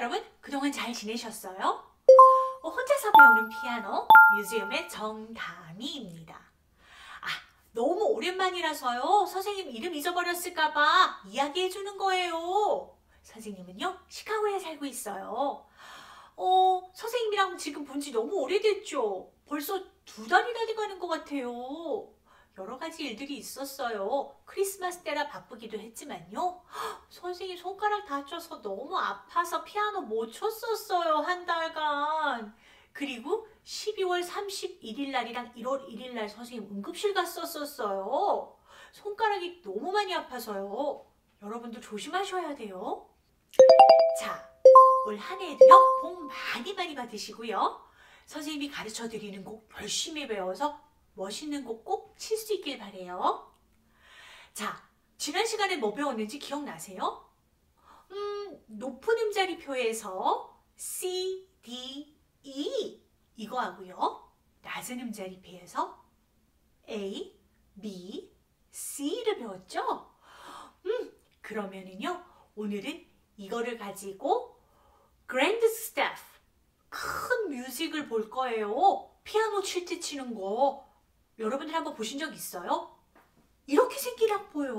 여러분 그동안 잘 지내셨어요? 혼자서 배우는 피아노 뮤지엄의 정다미입니다. 너무 오랜만이라서요. 선생님 이름 잊어버렸을까봐 이야기해주는 거예요. 선생님은요 시카고에 살고 있어요. 선생님이랑 지금 본지 너무 오래됐죠? 벌써 2달이나 돼가는 것 같아요. 여러가지 일들이 있었어요. 크리스마스 때라 바쁘기도 했지만요. 선생님 손가락 다쳐서 너무 아파서 피아노 못 쳤었어요. 한 달간. 그리고 12월 31일 날이랑 1월 1일 날 선생님 응급실 갔었어요. 손가락이 너무 많이 아파서요. 여러분도 조심하셔야 돼요. 자, 올 한 해도요. 복 많이 받으시고요. 선생님이 가르쳐드리는 곡 열심히 배워서 멋있는 곡 꼭 칠 수 있길 바래요. 자, 지난 시간에 뭐 배웠는지 기억나세요? 높은 음자리표에서 C, D, E 이거 하고요. 낮은 음자리표에서 A, B, C를 배웠죠? 그러면은요. 오늘은 이거를 가지고 Grand Staff 큰 뮤직을 볼 거예요. 피아노 칠 때 치는 거. 여러분들 한번 보신 적 있어요? 이렇게 생긴 악보요.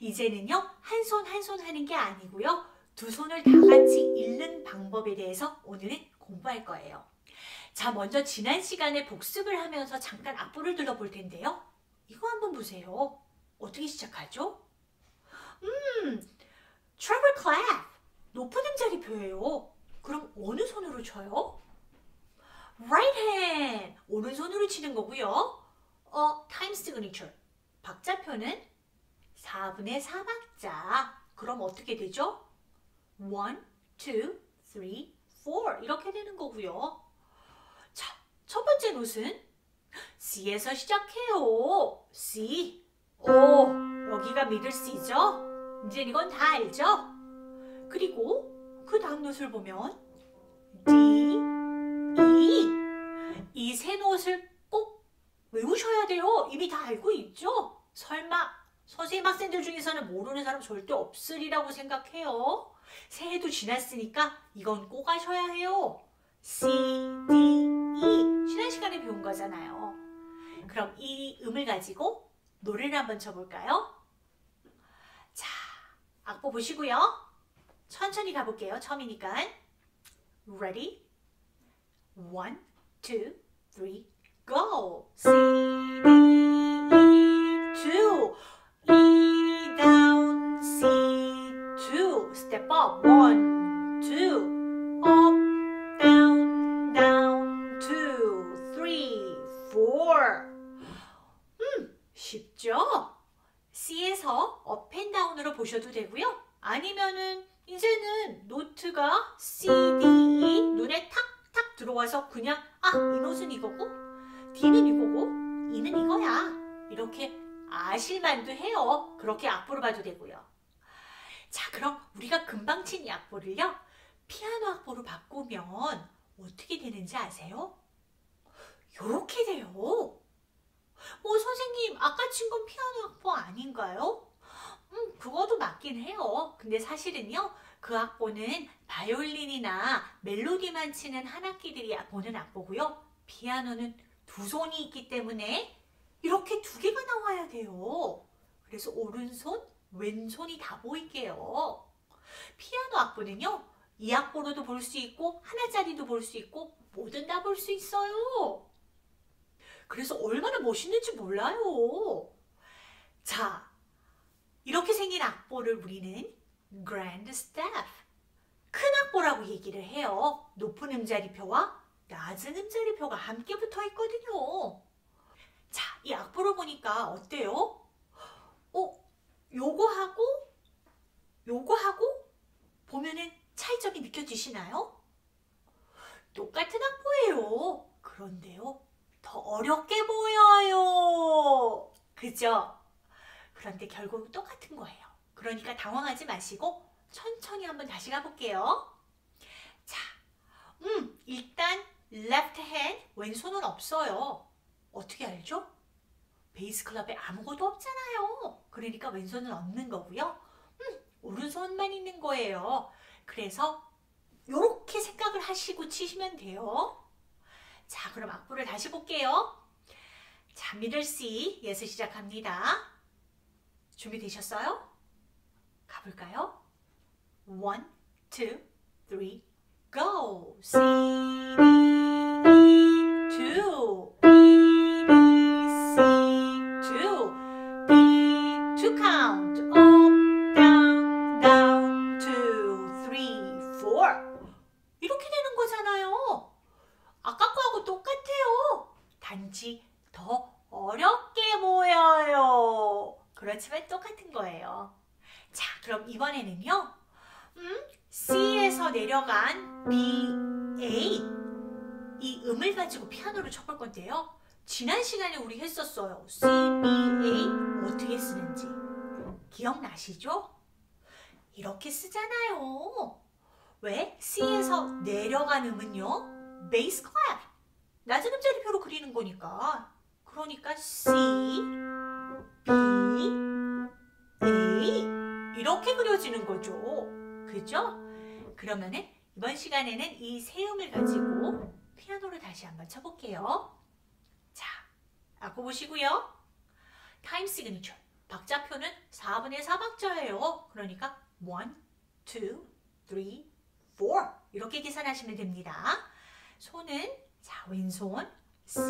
이제는요. 한 손 한 손 하는 게 아니고요. 두 손을 다 같이 읽는 방법에 대해서 오늘은 공부할 거예요. 자, 먼저 지난 시간에 복습을 하면서 잠깐 악보를 둘러볼 텐데요. 이거 한번 보세요. 어떻게 시작하죠? treble clap. 높은 음자리표예요. 그럼 어느 손으로 쳐요? Right hand, 오른손으로 치는 거고요. time signature, 박자표는 4분의 4박자. 그럼 어떻게 되죠? 1, 2, 3, 4 이렇게 되는 거고요. 자, 첫 번째 노트는 C에서 시작해요. C, O, 여기가 미들 C죠? 이제 이건 다 알죠? 그리고 그 다음 노트를 보면 D, 이 세 노트를 꼭 외우셔야 돼요. 이미 다 알고 있죠? 설마 선생님 학생들 중에서는 모르는 사람 절대 없으리라고 생각해요. 새해도 지났으니까 이건 꼭 아셔야 해요. C, D, E 지난 시간에 배운 거잖아요. 그럼 이 음을 가지고 노래를 한번 쳐볼까요? 자, 악보 보시고요. 천천히 가볼게요. 처음이니까. Ready? 1, 2, 3, go. C, D, E, 2. E down, C, 2. Step up, 1, 2. Up, down, down, 2, 3, 4. 쉽죠? C에서 up and down으로 보셔도 되고요. 아니면은 이제는 노트가 C, D, E 눈에 탁 들어와서 그냥 이 노트는 이거고 D는 이거고 E는 이거야 이렇게 아실만도 해요. 그렇게 악보를 봐도 되고요. 자, 그럼 우리가 금방 친 이 악보를요 피아노 악보로 바꾸면 어떻게 되는지 아세요? 요렇게 돼요. 선생님 아까 친 건 피아노 악보 아닌가요? 그거도 맞긴 해요. 근데 사실은요 그 악보는 바이올린이나 멜로디만 치는 한 악기들이 보는 악보고요. 피아노는 두 손이 있기 때문에 이렇게 두 개가 나와야 돼요. 그래서 오른손, 왼손이 다 보일게요. 피아노 악보는요. 이 악보로도 볼 수 있고 하나짜리도 볼 수 있고 뭐든 다 볼 수 있어요. 그래서 얼마나 멋있는지 몰라요. 자, 이렇게 생긴 악보를 우리는 Grand Staff, 큰 악보라고 얘기를 해요. 높은 음자리표와 낮은 음자리표가 함께 붙어 있거든요. 자, 이 악보를 보니까 어때요? 요거하고 보면은 차이점이 느껴지시나요? 똑같은 악보예요. 그런데요, 더 어렵게 보여요. 그죠? 그런데 결국은 똑같은 거예요. 그러니까 당황하지 마시고 천천히 한번 다시 가볼게요. 자, 일단 left hand, 왼손은 없어요. 어떻게 알죠? 베이스 클럽에 아무것도 없잖아요. 그러니까 왼손은 없는 거고요. 오른손만 있는 거예요. 그래서 이렇게 생각을 하시고 치시면 돼요. 자, 그럼 악보를 다시 볼게요. 자, 미들 C, 예스 시작합니다. 준비되셨어요? 가볼까요? 1, 2, 3, go! C, B, 2, B, B, C, 2, B, 2 count, up, down, down, 2, 3, 4. 이렇게 되는 거잖아요. 아까 거하고 똑같아요. 단지 더 어렵게 모여요. 그렇지만 똑같은 거예요. 자, 그럼 이번에는요. C에서 내려간 B, A 이 음을 가지고 피아노를 쳐볼 건데요. 지난 시간에 우리 했었어요. C, B, A 어떻게 쓰는지 기억나시죠? 이렇게 쓰잖아요. 왜? C에서 내려간 음은요, 베이스 클럽 낮은 음자리표로 그리는 거니까. 그러니까 C, B, A 이렇게 그려지는 거죠. 그죠? 그러면은 이번 시간에는 이 세 음을 가지고 피아노를 다시 한번 쳐볼게요. 자, 악보 보시고요. 타임 시그니처, 박자표는 4분의 4박자예요. 그러니까 1, 2, 3, 4 이렇게 계산하시면 됩니다. 손은, 자, 왼손 C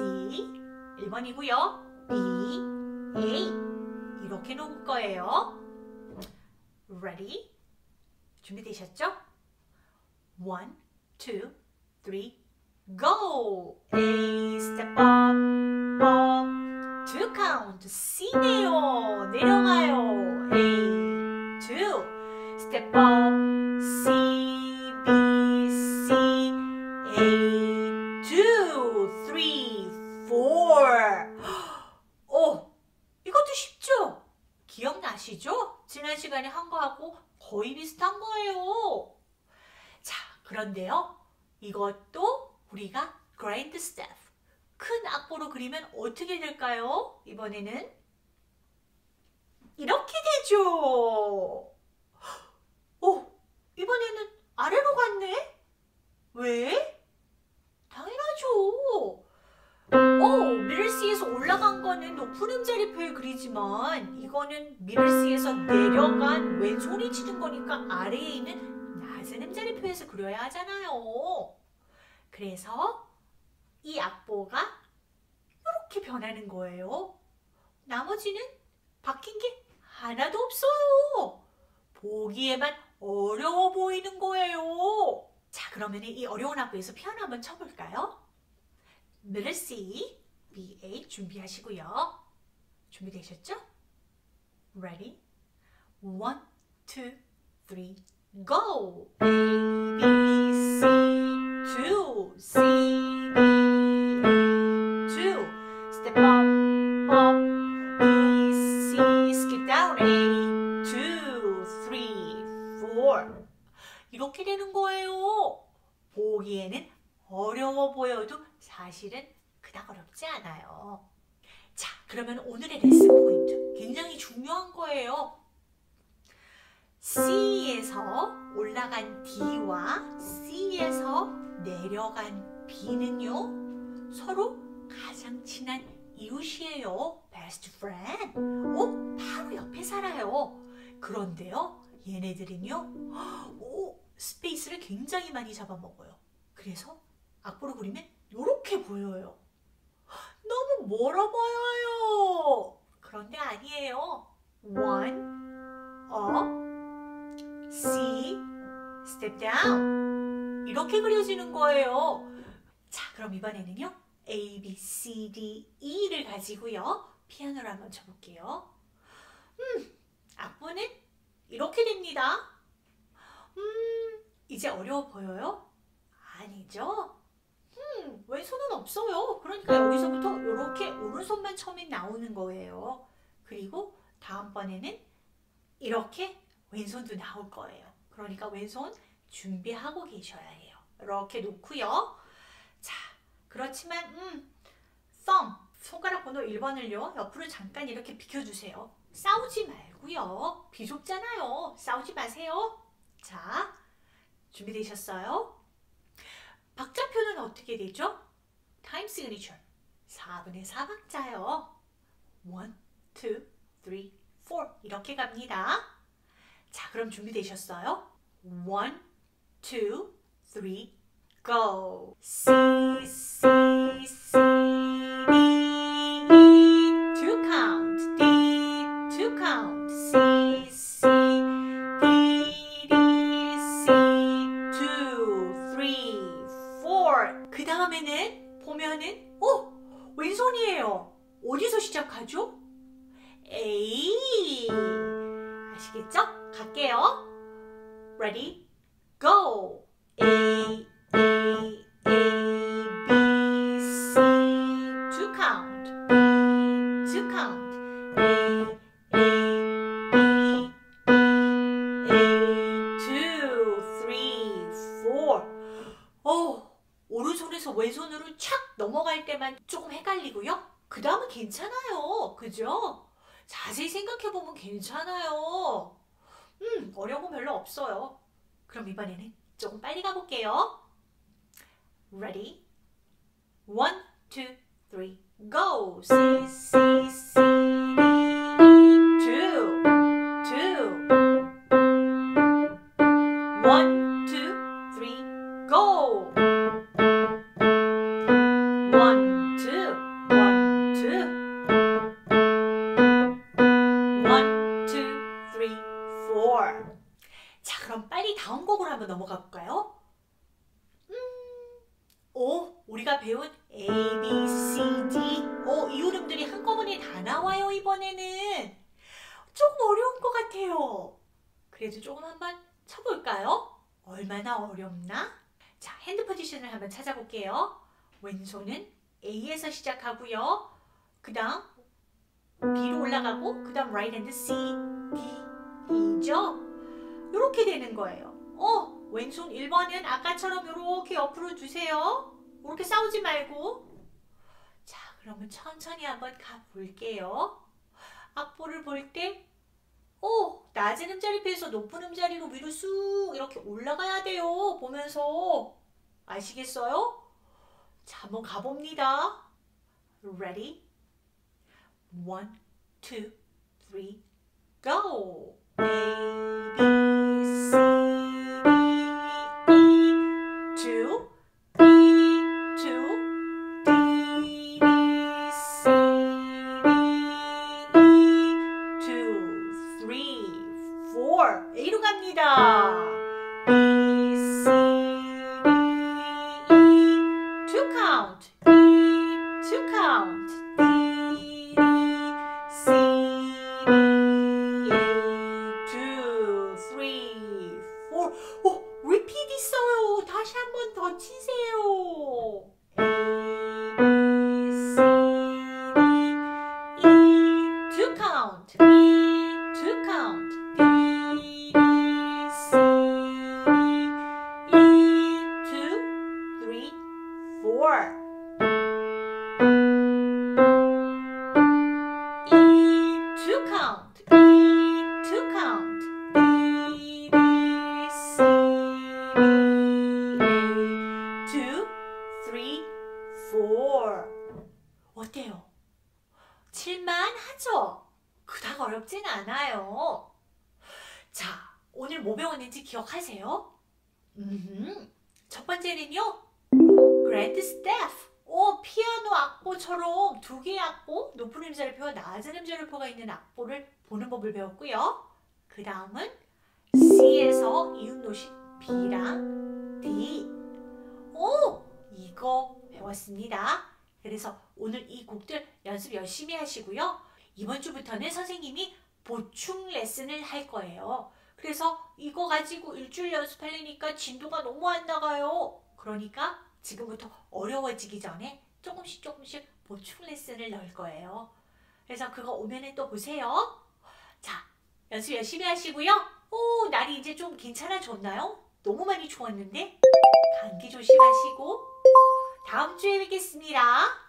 1번이고요. B, A 이렇게 놓을 거예요. Ready? 준비되셨죠? 1, 2, 3, go! A, step up, up, 2 count, C네요. 내려가요. A, 2, step up, C, B, C, A, 2, 3, 4. 오, 이것도 쉽죠? 기억나시죠? 지난 시간에 한 거하고 거의 비슷한 거예요. 자, 그런데요. 이것도 우리가 Grand Staff, 큰 악보로 그리면 어떻게 될까요? 이번에는 이렇게 되죠. 오, 이번에는 아래로 갔네? 왜? 당연하죠. 오, 미들 C에서 올라간 거는 높은 음자리표에 그리지만 이거는 미들 C에서 내려간 왼손이 치는 거니까 아래에 있는 낮은 음자리표에서 그려야 하잖아요. 그래서 이 악보가 이렇게 변하는 거예요. 나머지는 바뀐 게 하나도 없어요. 보기에만 어려워 보이는 거예요. 자, 그러면 이 어려운 악보에서 피아노 한번 쳐볼까요? 미들 C, B, A 준비하시고요. 준비되셨죠? Ready? 1, 2, 3, go! A, B, C, 2, C, B, A, 2, step up, up, B, C, skip down, A, 2, 3, 4. 이렇게 되는 거예요. 보기에는 어려워 보여도 사실은 그닥 어렵지 않아요. 자, 그러면 오늘의 레슨 포인트 굉장히 중요한 거예요. C에서 올라간 D와 C에서 내려간 B는요, 서로 가장 친한 이웃이에요. Best friend. 오, 바로 옆에 살아요. 그런데요, 얘네들은요, 오, 스페이스를 굉장히 많이 잡아먹어요. 그래서 악보로 그리면 이렇게 보여요. 너무 멀어 보여요. 그런데 아니에요. 1, up, C, step down 이렇게 그려지는 거예요. 자, 그럼 이번에는요, A, B, C, D, E를 가지고요 피아노를 한번 쳐볼게요. 악보는 이렇게 됩니다. 이제 어려워 보여요? 아니죠? 왼손은 없어요. 그러니까 여기서부터 이렇게 오른손만 처음에 나오는 거예요. 그리고 다음번에는 이렇게 왼손도 나올 거예요. 그러니까 왼손 준비하고 계셔야 해요. 이렇게 놓고요. 자, 그렇지만 thumb, 손가락 번호 1번을요. 옆으로 잠깐 이렇게 비켜주세요. 싸우지 말고요. 비좁잖아요. 싸우지 마세요. 자, 준비되셨어요? 박자표는 어떻게 되죠? 타임 시그니처 4분의 4박자요. 1, 2, 3, 4 이렇게 갑니다. 자, 그럼 준비되셨어요? 1, 2, 3, go! C, C, C, D, E, 2 count, D, 2 count, C, C, D, D, C, 2, 3, 4 그 다음에는 보면은 오! 왼손이에요. 어디서 시작하죠? A 아시겠죠? 갈게요. Ready? Go! A B C 2 count B 2 count A 2 3 4 오른손에서 왼손으로 착 넘어갈 때만 조금 헷갈리고요. 그 다음은 괜찮아요. 그죠? 자세히 생각해보면 괜찮아요. 어려운 건 별로 없어요. 그럼 이번에는 조금 빨리 가볼게요. Ready? 1, 2, 3, go! C, C, C, D, 2, 2 1, 2, 3, go! 1, 2, 1, 2 1, 2, 3, 4 자, 그럼 빨리 다음 곡으로 한번 넘어가 볼까요? 우리가 배운 A, B, C, D 이 울음들이 한꺼번에 다 나와요. 이번에는 조금 어려운 것 같아요. 그래도 조금 한번 쳐볼까요? 얼마나 어렵나? 자, 핸드 포지션을 한번 찾아볼게요. 왼손은 A에서 시작하고요. 그 다음 B로 올라가고 그 다음 right hand C, D, E죠? 이렇게 되는 거예요. 왼손 1번은 아까처럼 이렇게 옆으로 주세요. 이렇게 싸우지 말고. 자, 그러면 천천히 한번 가볼게요. 악보를 볼 때 낮은 음자리 피해서 높은 음자리로 위로 쑥 이렇게 올라가야 돼요. 보면서. 아시겠어요? 자, 한번 가봅니다. Ready? 1, 2, 3, go! A, B, C, D, E, 2, B, 2, D, B, C, D, E, 2, 3, 4 A로 갑니다. B, C, D, E, 2 count, E, 2 count, D, C, 다시 한 번 더 치세요. A, B, C, D, E, 2 count, E, 2 count, D, B, C, D, E, 2, 3, 4 E, 2 count, E, 2 count, D, B, C 4 어때요? 칠만하죠? 그닥 어렵진 않아요. 자, 오늘 뭐 배웠는지 기억하세요? 첫 번째는요, Grand Staff. 피아노 악보처럼 두 개의 악보, 높은 음절표와 낮은 음절표가 있는 악보를 보는 법을 배웠고요. 그 다음은 C에서 이음노식 B랑 D. 이거 배웠습니다. 그래서 오늘 이 곡들 연습 열심히 하시고요. 이번 주부터는 선생님이 보충 레슨을 할 거예요. 그래서 이거 가지고 일주일 연습하려니까 진도가 너무 안 나가요. 그러니까 지금부터 어려워지기 전에 조금씩 보충 레슨을 넣을 거예요. 그래서 그거 오면은 또 보세요. 자, 연습 열심히 하시고요. 날이 이제 좀 괜찮아졌나요? 너무 많이 추웠는데? 감기 조심하시고 다음 주에 뵙겠습니다.